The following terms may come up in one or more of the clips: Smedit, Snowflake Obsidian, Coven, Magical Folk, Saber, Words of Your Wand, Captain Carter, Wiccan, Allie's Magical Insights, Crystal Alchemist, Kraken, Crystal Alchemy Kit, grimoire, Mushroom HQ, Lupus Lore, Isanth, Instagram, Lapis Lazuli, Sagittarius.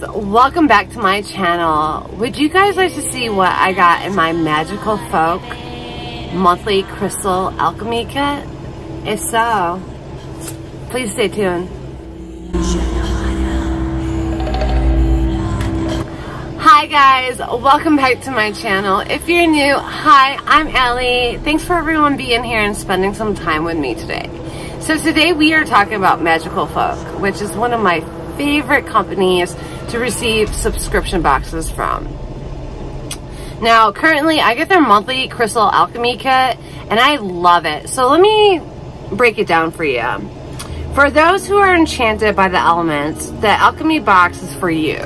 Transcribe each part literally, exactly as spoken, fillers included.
guys, welcome back to my channel. Would you guys like to see what I got in my Magical Folk monthly Crystal Alchemy Kit? If so, please stay tuned. Hi guys, welcome back to my channel. If you're new, hi, I'm Allie. Thanks for everyone being here and spending some time with me today. So today we are talking about Magical Folk, which is one of my favorite companies to receive subscription boxes from. Now, currently I get their monthly Crystal Alchemy Kit and I love it. So let me break it down for you. For those who are enchanted by the elements, the Alchemy box is for you.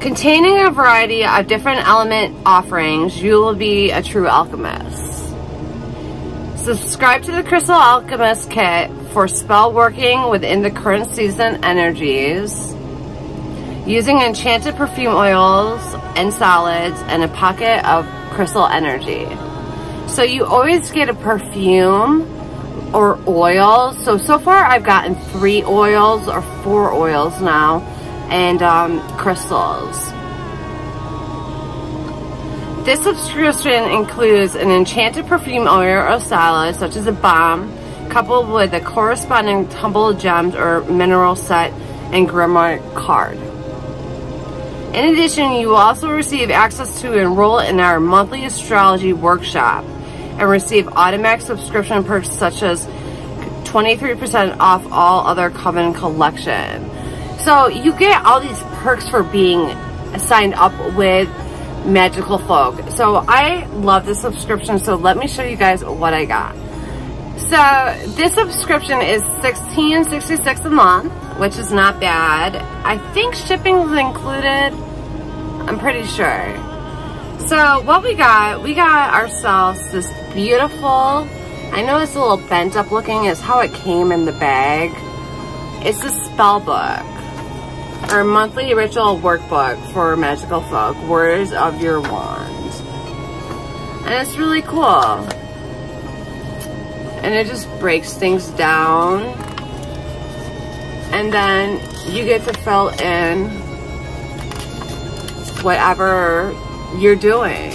Containing a variety of different element offerings, you will be a true alchemist. Subscribe to the Crystal Alchemist Kit for spell working within the current season energies, using enchanted perfume oils and solids, and a pocket of crystal energy. So you always get a perfume or oil. So, so far I've gotten three oils or four oils now, and um, crystals. This subscription includes an enchanted perfume oil or salad, such as a bomb, coupled with a corresponding tumble gems or mineral set and grimoire card. In addition, you will also receive access to enroll in our monthly astrology workshop and receive automatic subscription perks such as twenty-three percent off all other Coven collection. So you get all these perks for being signed up with Magical Folk. So I love this subscription, so let me show you guys what I got. So this subscription is sixteen sixty-six a month, which is not bad. I think shipping is included, I'm pretty sure. So what we got, we got ourselves this beautiful, I know it's a little bent up looking, is how it came in the bag. It's a spell book. Our monthly ritual workbook for Magical Folk, Words of Your Wand. And it's really cool. And it just breaks things down. And then you get to fill in whatever you're doing.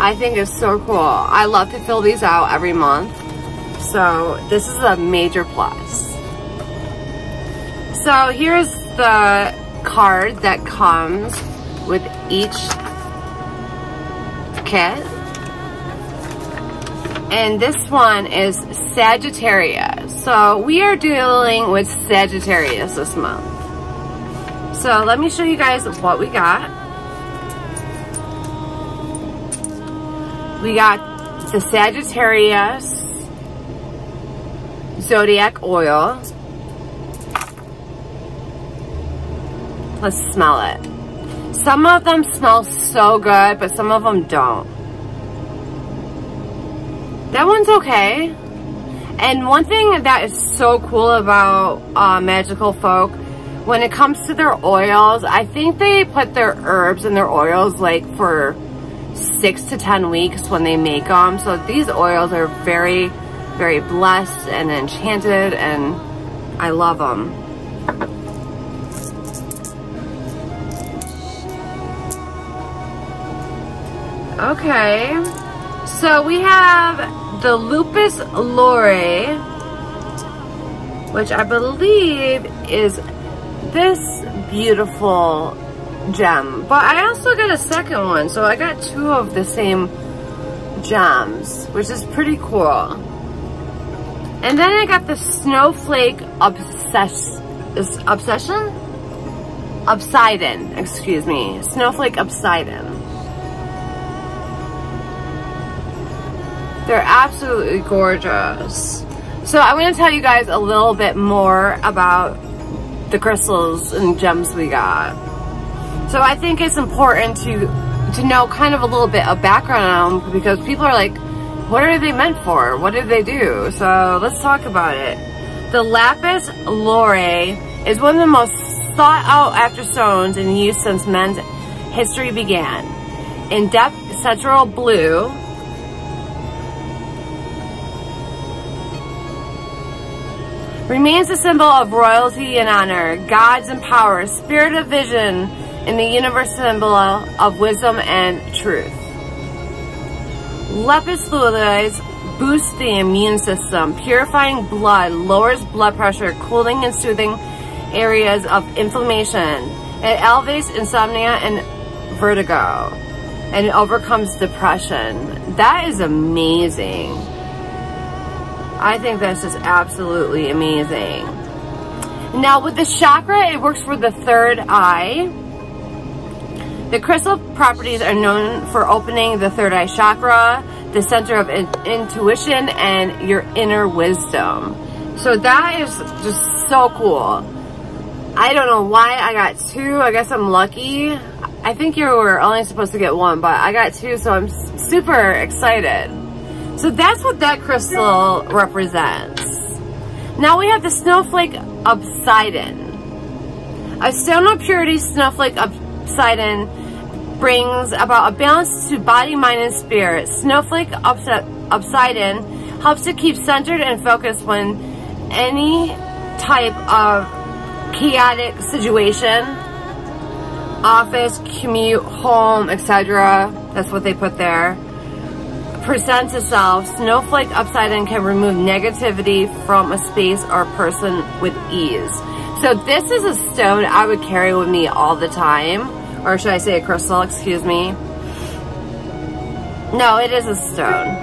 I think it's so cool. I love to fill these out every month. So this is a major plus. So here's the card that comes with each kit. And this one is Sagittarius. So we are dealing with Sagittarius this month. So let me show you guys what we got. We got the Sagittarius Zodiac Oil. Let's smell it. Some of them smell so good, but some of them don't. That one's okay. And one thing that is so cool about uh, Magical Folk, when it comes to their oils, I think they put their herbs and their oils like for six to ten weeks when they make them. So these oils are very, very blessed and enchanted, and I love them. Okay, so we have the Lupus Lore, which I believe is this beautiful gem. But I also got a second one, so I got two of the same gems, which is pretty cool. And then I got the Snowflake Obsess Obsession? Obsidian, excuse me. Snowflake Obsidian. They're absolutely gorgeous. So I'm gonna tell you guys a little bit more about the crystals and gems we got. So I think it's important to, to know kind of a little bit of background on them, because people are like, what are they meant for? What do they do? So let's talk about it. The Lapis Lazuli is one of the most sought out after stones in use since men's history began. In depth central blue, remains a symbol of royalty and honor, gods and power, spirit of vision, and the universe symbol of wisdom and truth. Lepus Lazuli boosts the immune system, purifying blood, lowers blood pressure, cooling and soothing areas of inflammation. It alleviates insomnia and vertigo, and it overcomes depression. That is amazing. I think that's just absolutely amazing. Now with the chakra, it works for the third eye. The crystal properties are known for opening the third eye chakra, the center of in intuition, and your inner wisdom. So that is just so cool. I don't know why I got two. I guess I'm lucky. I think you were only supposed to get one, but I got two, so I'm super excited. So that's what that crystal represents. Now we have the Snowflake Obsidian. A stone of purity, Snowflake Obsidian Obsidian brings about a balance to body, mind, and spirit. Snowflake Obsidian helps to keep centered and focused when any type of chaotic situation, office, commute, home, et cetera, that's what they put there, presents itself. Snowflake Obsidian can remove negativity from a space or person with ease. So this is a stone I would carry with me all the time. Or should I say a crystal, excuse me. No, it is a stone.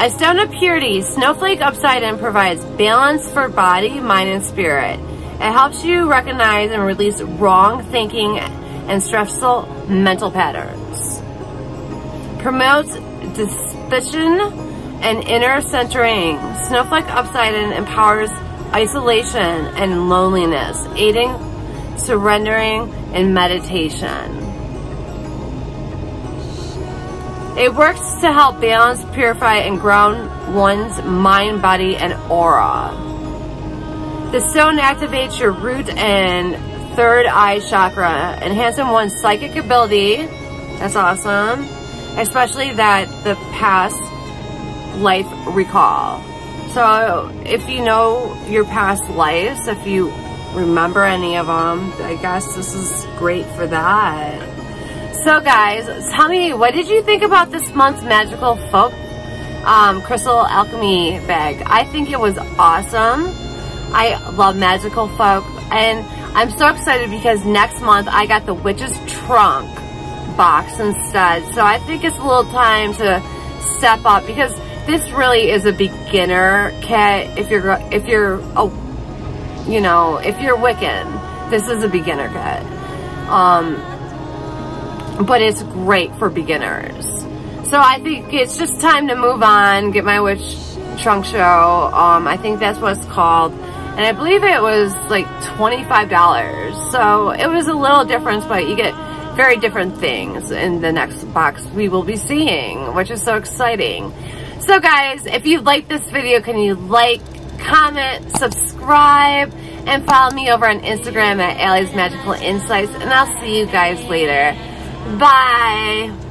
A stone of purity, Snowflake Obsidian provides balance for body, mind, and spirit. It helps you recognize and release wrong thinking and stressful mental patterns. Promotes disposition and inner centering. Snowflake Obsidian empowers isolation and loneliness, aiding surrendering and meditation. It works to help balance, purify, and ground one's mind, body, and aura. The stone activates your root and third eye chakra, enhancing one's psychic ability. That's awesome. Especially that the past life recall. So if you know your past lives, if you remember any of them, I guess this is great for that. So guys, tell me, what did you think about this month's Magical Folk um, Crystal Alchemy bag? I think it was awesome. I love Magical Folk, and I'm so excited because next month I got the Witch's Trunk box instead. So I think it's a little time to step up, because this really is a beginner kit. If you're, if you're a You know, if you're Wiccan, this is a beginner kit. Um, but it's great for beginners. So I think it's just time to move on, get my Witch Trunk Show. Um, I think that's what it's called. And I believe it was like twenty-five dollars. So it was a little difference, but you get very different things in the next box we will be seeing, which is so exciting. So guys, if you like this video, can you like, comment, subscribe, and follow me over on Instagram at Allie's Magical Insights, and I'll see you guys later. Bye!